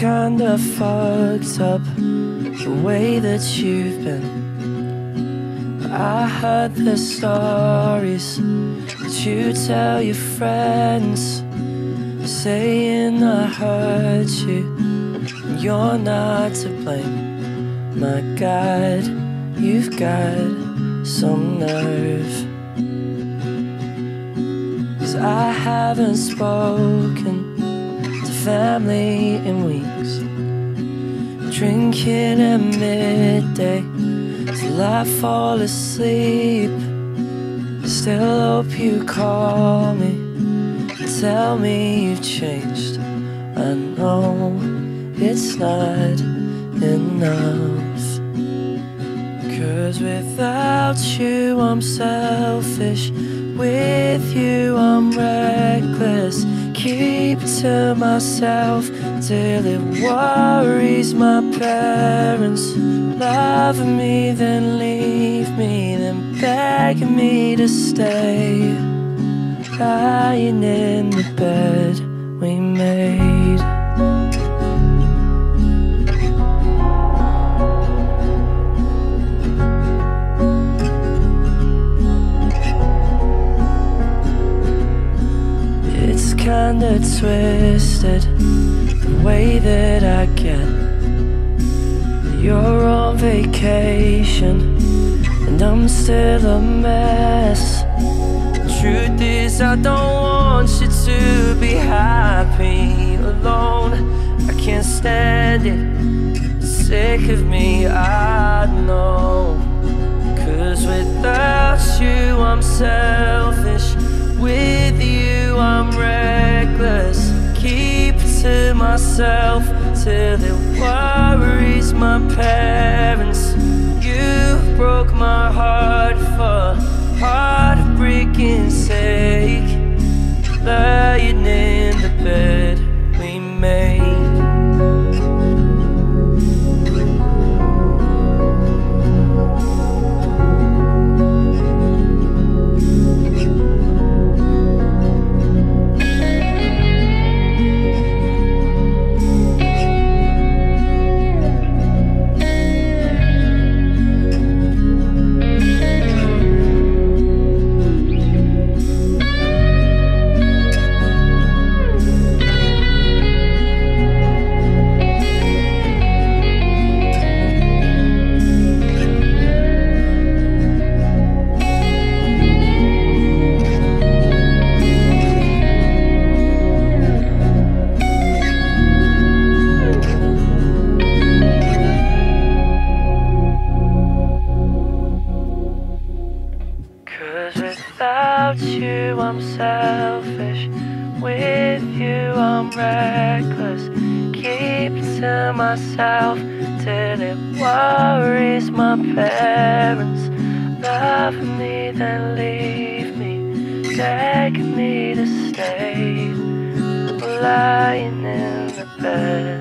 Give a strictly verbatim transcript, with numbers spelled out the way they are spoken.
kinda fucked up the way that you've been. I heard the stories that you tell your friends, saying I hurt you, and you're not to blame. My God, you've got some nerve. I haven't spoken to family in weeks. Drinking at midday till I fall asleep. Still hope you call me, tell me you've changed. I know it's not enough, 'cause without you I'm selfish, with you I'm reckless. Keep to myself till it worries my parents. Love me, then leave me, then beg me to stay. Lying in the bed we made. Kinda twisted the way that I get. You're on vacation and I'm still a mess. Truth is, I don't want you to be happy alone. I can't stand it, it's sick of me, I know. 'Cause without you I'm selfish, with you I'm reckless. Keep to myself till it worries my parents. You broke my heart for heartbreaking sake. Lying in the bed we made. Without you I'm selfish, with you I'm reckless. Keep to myself till it worries my parents. Love me, then leave me, beg me to stay. Lying in the bed